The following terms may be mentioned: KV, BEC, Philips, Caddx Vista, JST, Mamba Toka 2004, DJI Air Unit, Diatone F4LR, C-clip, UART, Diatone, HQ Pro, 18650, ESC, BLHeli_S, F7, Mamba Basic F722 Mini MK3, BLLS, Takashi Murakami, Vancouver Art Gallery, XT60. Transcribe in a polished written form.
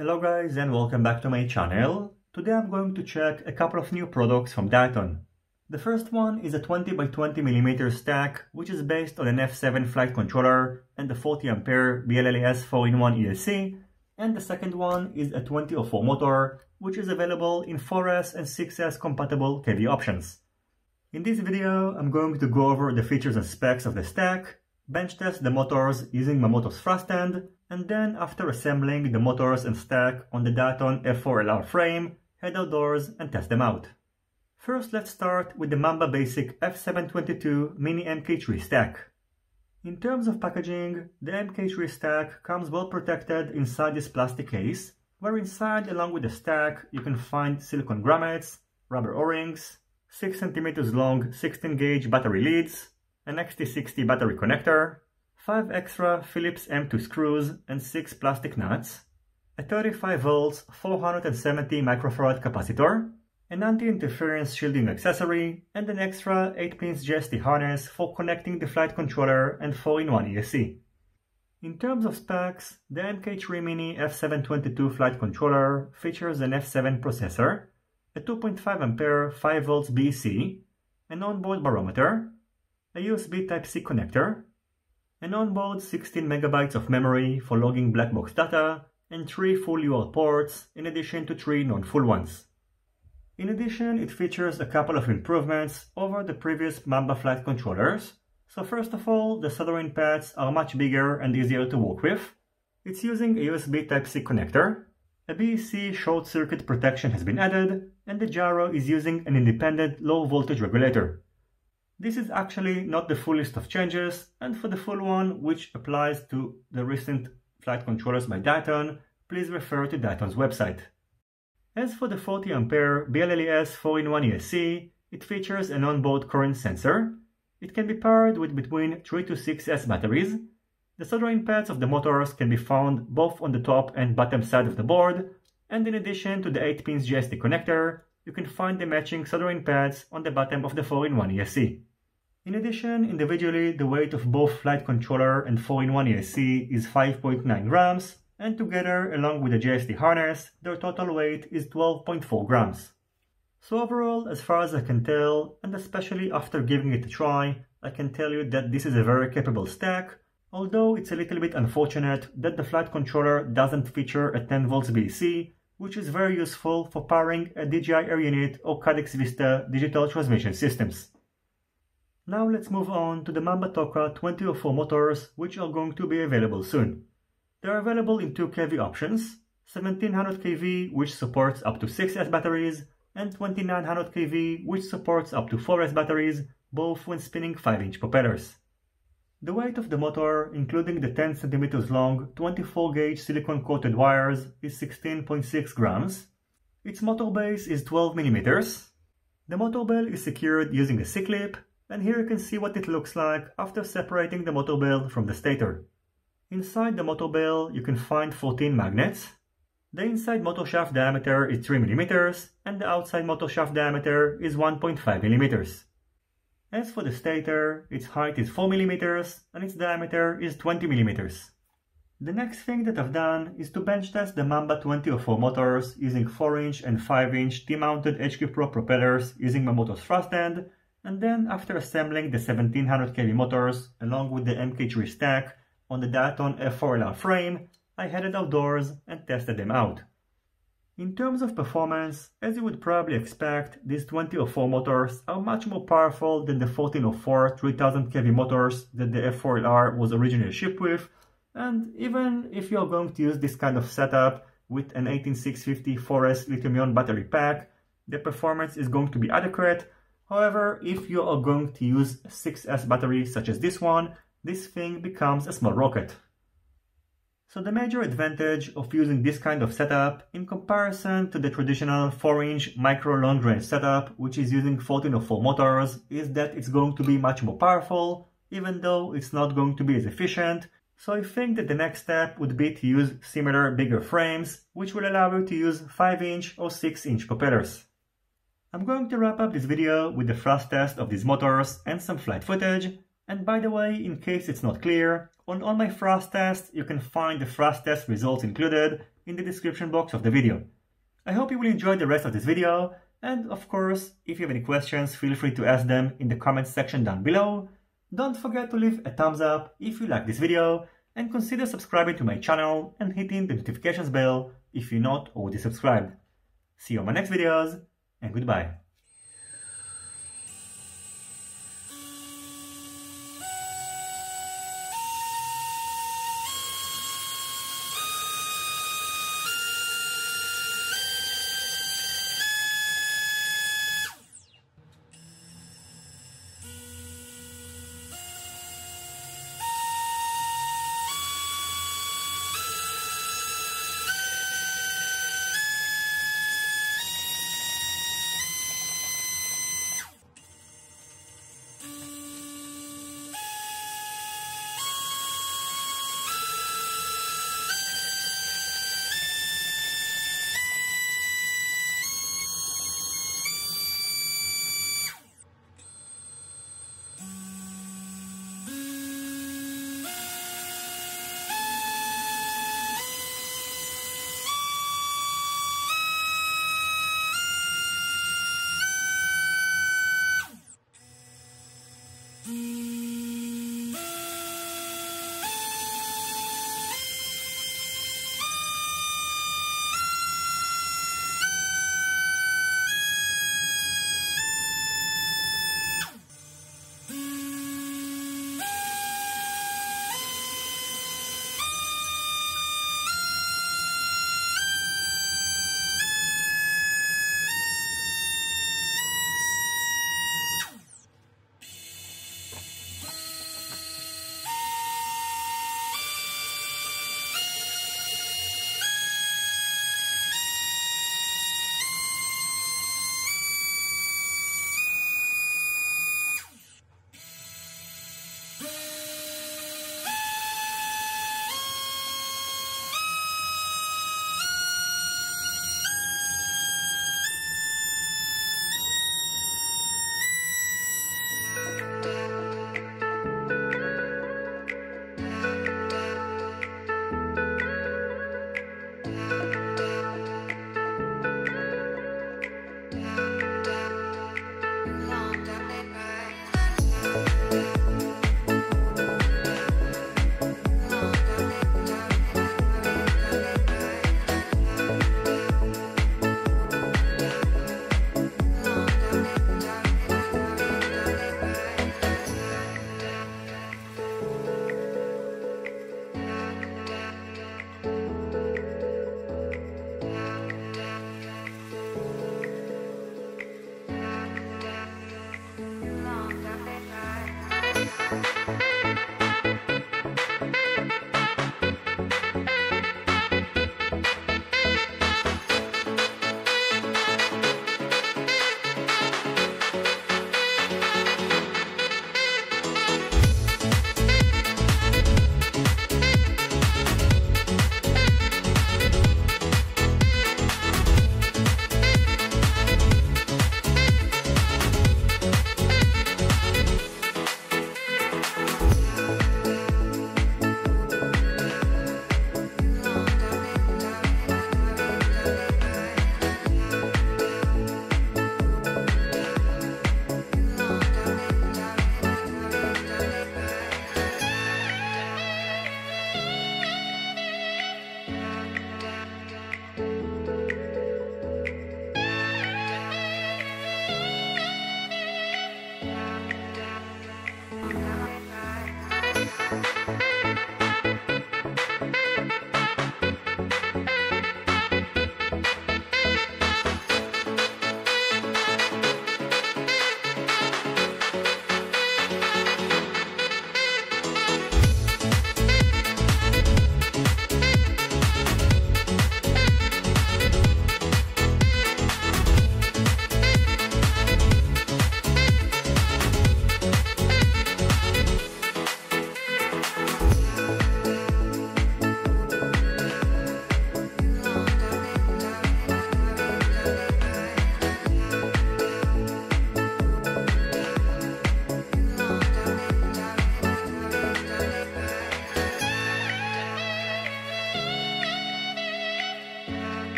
Hello guys and welcome back to my channel. Today I'm going to check a couple of new products from Diatone. The first one is a 20x20mm stack which is based on an F7 flight controller and the 40A BLLS 4-in-1 ESC, and the second one is a 2004 motor which is available in 4S and 6S compatible KV options. In this video I'm going to go over the features and specs of the stack, bench test the motors using my motor's thrust end, and then after assembling the motors and stack on the Diatone F4LR frame, head outdoors and test them out. First, let's start with the Mamba Basic F722 Mini MK3 stack. In terms of packaging, the MK3 stack comes well protected inside this plastic case, where inside along with the stack you can find silicone grommets, rubber o-rings, 6 cm long 16-gauge battery leads, an XT60 battery connector, 5 extra Philips M2 screws and 6 plastic nuts, a 35V 470 microfarad capacitor, an anti-interference shielding accessory, and an extra 8-pin JST harness for connecting the flight controller and 4-in-1 ESC. In terms of specs, the MK3 Mini F722 flight controller features an F7 processor, a 2.5A 5V BEC, an onboard barometer, a USB Type-C connector, an onboard 16 MB of memory for logging black box data, and 3 full UART ports in addition to 3 non-full ones. In addition, it features a couple of improvements over the previous Mamba flight controllers. So first of all, the soldering pads are much bigger and easier to work with. It's using a USB Type-C connector, a BEC short circuit protection has been added, and the gyro is using an independent low voltage regulator. This is actually not the full list of changes, and for the full one, which applies to the recent flight controllers by Diatone, please refer to Diatone's website. As for the 40A BLHeli_S 4-in-1 ESC, it features an onboard current sensor. It can be paired with between 3 to 6S batteries. The soldering pads of the motors can be found both on the top and bottom side of the board, and in addition to the 8-pin JST connector, you can find the matching soldering pads on the bottom of the 4-in-1 ESC. In addition, individually, the weight of both flight controller and 4-in-1 ESC is 5.9 grams, and together, along with the JST harness, their total weight is 12.4 grams. So overall, as far as I can tell, and especially after giving it a try, I can tell you that this is a very capable stack, although it's a little bit unfortunate that the flight controller doesn't feature a 10V BEC, which is very useful for powering a DJI Air Unit or Caddx Vista digital transmission systems. Now let's move on to the Mamba Toka 2004 motors, which are going to be available soon. They are available in 2 KV options, 1700 KV which supports up to 6S batteries, and 2900 KV which supports up to 4S batteries, both when spinning 5-inch propellers. The weight of the motor, including the 10 cm long 24-gauge silicone-coated wires, is 16.6 grams. Its motor base is 12 mm. The motor bell is secured using a C-clip, and here you can see what it looks like after separating the motor bell from the stator. Inside the motor bell you can find 14 magnets. The inside motor shaft diameter is 3 mm, and the outside motor shaft diameter is 1.5 mm. As for the stator, its height is 4 mm and its diameter is 20 mm. The next thing that I've done is to bench test the Mamba 2004 motors using 4-inch and 5-inch T-mounted HQ Pro propellers using my motor's thrust end, and then after assembling the 1700 kV motors along with the MK3 stack on the Diatone F4LR frame, I headed outdoors and tested them out. In terms of performance, as you would probably expect, these 2004 motors are much more powerful than the 1404 3000 kV motors that the F4LR was originally shipped with, and even if you are going to use this kind of setup with an 18650 4S lithium-ion battery pack, the performance is going to be adequate. However, if you are going to use a 6S battery such as this one, this thing becomes a small rocket. So the major advantage of using this kind of setup in comparison to the traditional 4-inch micro long-range setup, which is using 1404 motors, is that it's going to be much more powerful, even though it's not going to be as efficient. So I think that the next step would be to use similar bigger frames, which will allow you to use 5-inch or 6-inch propellers. I'm going to wrap up this video with the thrust test of these motors and some flight footage, And by the way, in case it's not clear, on all my thrust tests, you can find the thrust test results included in the description box of the video. I hope you will enjoy the rest of this video, and of course, if you have any questions, feel free to ask them in the comments section down below. Don't forget to leave a thumbs up if you like this video, and consider subscribing to my channel and hitting the notifications bell if you're not already subscribed. See you on my next videos, and goodbye.